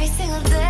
Every single day.